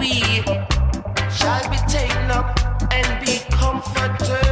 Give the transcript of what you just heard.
we shall be taken up and be comforted.